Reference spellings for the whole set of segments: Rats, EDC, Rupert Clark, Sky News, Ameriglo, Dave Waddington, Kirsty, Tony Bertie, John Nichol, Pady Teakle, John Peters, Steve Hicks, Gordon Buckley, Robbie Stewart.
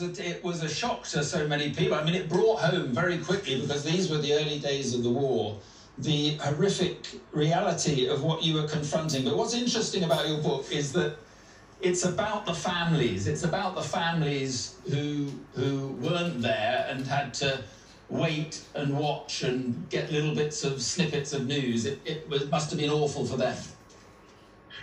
It was a shock to so many people. I mean, it brought home very quickly, because these were the early days of the war, the horrific reality of what you were confronting. But what's interesting about your book is that it's about the families. It's about the families who weren't there and had to wait and watch and get little bits of snippets of news. It must have been awful for them.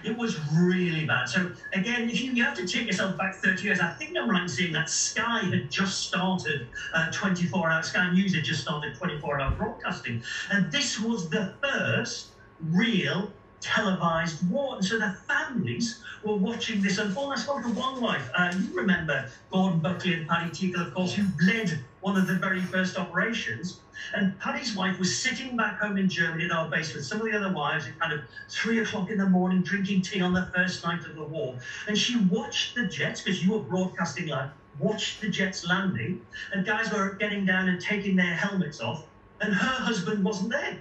It was really bad. So again, if you have to take yourself back 30 years, I think I'm right in saying that Sky had just started 24-hour, Sky News had just started 24-hour broadcasting. And this was the first real televised war. And so the families were watching this unfold. I spoke to one wife. You remember Gordon Buckley and Pady Teakle, of course, who led one of the very first operations. And Pady's wife was sitting back home in Germany in our base with some of the other wives at kind of 3 o'clock in the morning, drinking tea on the first night of the war. And she watched the jets, because you were broadcasting live, watched the jets landing, and guys were getting down and taking their helmets off, and her husband wasn't there.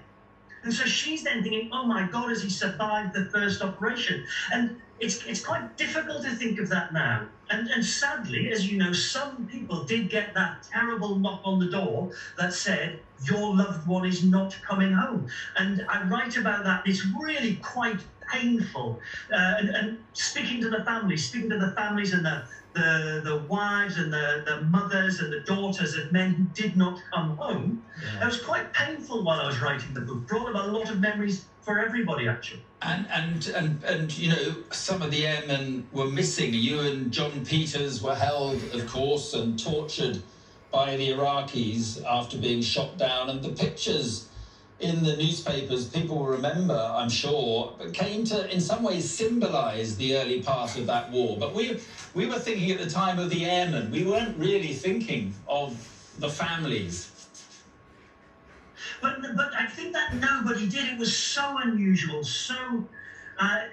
And so she's then thinking, oh my God, has he survived the first operation? And it's quite difficult to think of that now. And sadly, as you know, some people did get that terrible knock on the door that said, your loved one is not coming home. And I write about that. It's really quite painful. And speaking to the families, and the wives and the mothers and the daughters of men who did not come home. Yeah. It was quite painful while I was writing the book. Brought about a lot of memories for everybody, actually. And you know, some of the airmen were missing. You and John Peters were held, of course, and tortured by the Iraqis after being shot down. And the pictures in the newspapers, people will remember, I'm sure, but came to, in some ways, symbolise the early part of that war. But we were thinking at the time of the airmen. We weren't really thinking of the families. But I think that nobody did. It was so unusual, so...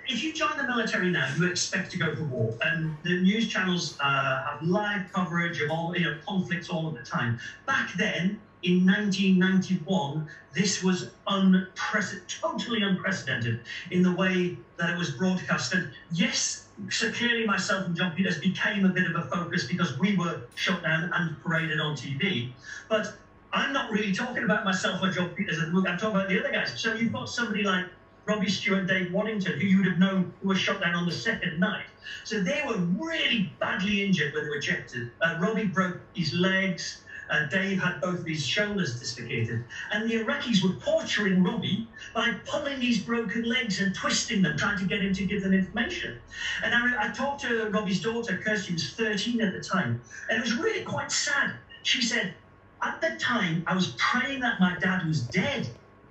if you join the military now, you expect to go to war, and the news channels have live coverage of all, you know, conflicts all of the time. Back then, in 1991, this was totally unprecedented in the way that it was broadcast. And yes, so clearly myself and John Peters became a bit of a focus because we were shot down and paraded on TV, but I'm not really talking about myself or John Peters in the book. I'm talking about the other guys. So you've got somebody like Robbie Stewart and Dave Waddington, who you would have known who were shot down on the second night. So they were really badly injured when they were ejected. Robbie broke his legs, Dave had both of his shoulders dislocated. And the Iraqis were torturing Robbie by pulling his broken legs and twisting them, trying to get him to give them information. And I talked to Robbie's daughter, Kirsty, who was 13 at the time, and it was really quite sad. She said, at the time, I was praying that my dad was dead,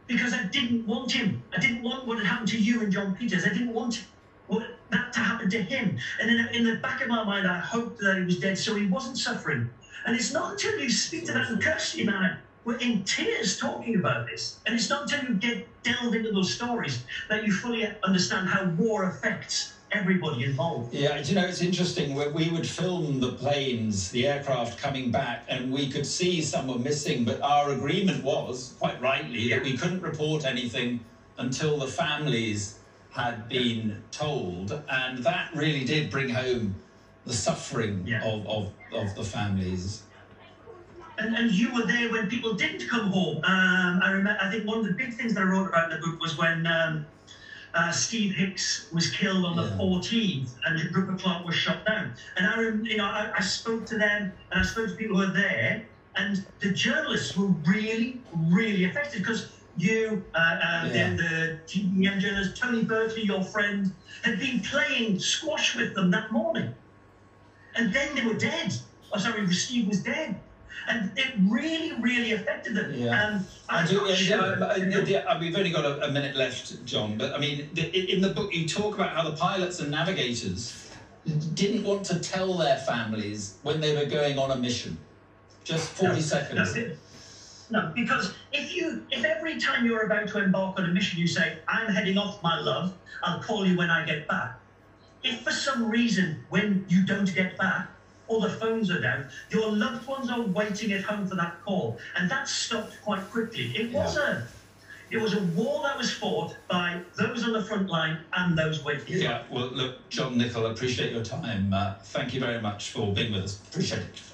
because I didn't want him. I didn't want what had happened to you and John Peters. I didn't want that to happen to him. And in the back of my mind, I hoped that he was dead, so he wasn't suffering. And it's not until you speak to that, and Kirsty and I were in tears talking about this, and it's not until you delve into those stories that you fully understand how war affects everybody involved. Yeah, you know, it's interesting. We would film the planes, the aircraft coming back, and we could see someone missing, but our agreement was, quite rightly, that we couldn't report anything until the families had been told, and that really did bring home the suffering of the families. And you were there when people didn't come home. I remember, I think one of the big things that I wrote about in the book was when Steve Hicks was killed on the 14th, and Rupert Clark was shot down. And I spoke to them, and I spoke to people who were there, and the journalists were really, really affected, because you, the TVM journalist, Tony Bertie, your friend, had been playing squash with them that morning. And then they were dead. Oh, sorry, Steve was dead. And it really, really affected them. Yeah. We've only got a minute left, John, but I mean, in the book, you talk about how the pilots and navigators didn't want to tell their families when they were going on a mission. Just 40 seconds. That's it. No, because if every time you're about to embark on a mission, you say, I'm heading off, my love, I'll call you when I get back. If for some reason, when you don't get back, all the phones are down, your loved ones are waiting at home for that call. And that stopped quite quickly. It was a war that was fought by those on the front line and those waiting. Yeah, well, look, John Nichol, I appreciate your time. Thank you very much for being with us. Appreciate it.